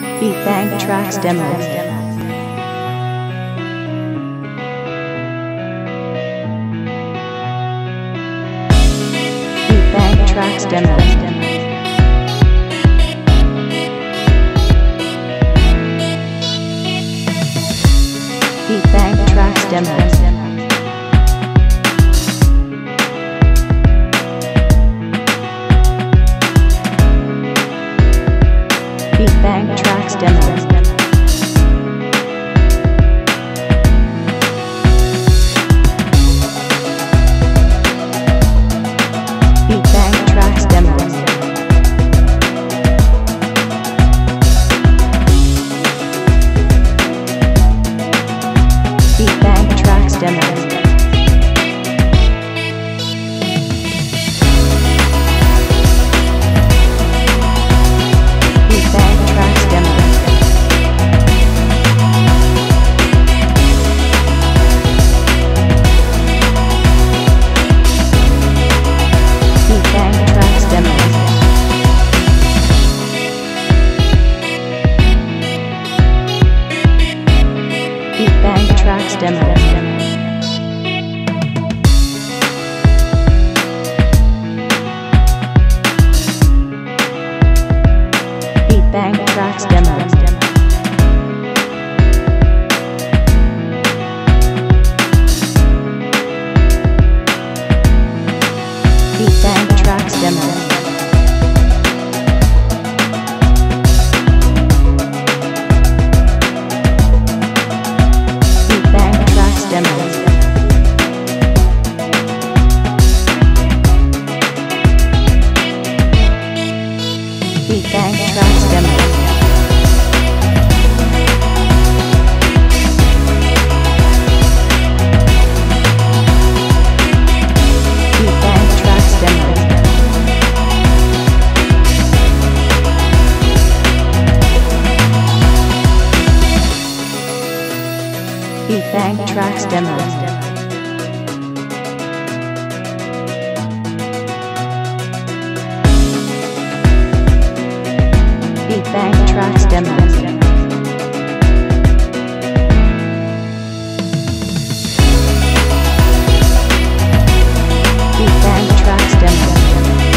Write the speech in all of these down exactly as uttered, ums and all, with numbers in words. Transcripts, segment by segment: BeatBank Tracks Demo. Tracks demo. BeatBank Tracks demo. BeatBank Tracks demo. Tracks demo. BeatBank Tracks demo. BeatBank Tracks demo. BeatBank Tracks demo. BeatBank Tracks demo. BeatBank Tracks demo. BeatBank Tracks demo. BeatBank Tracks demo. BeatBank Tracks demo. BeatBank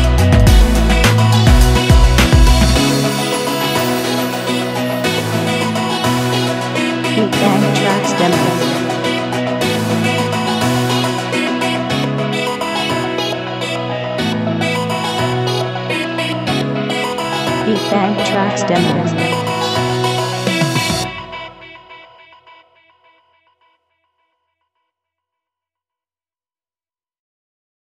Tracks demo. BeatBank Tracks demo.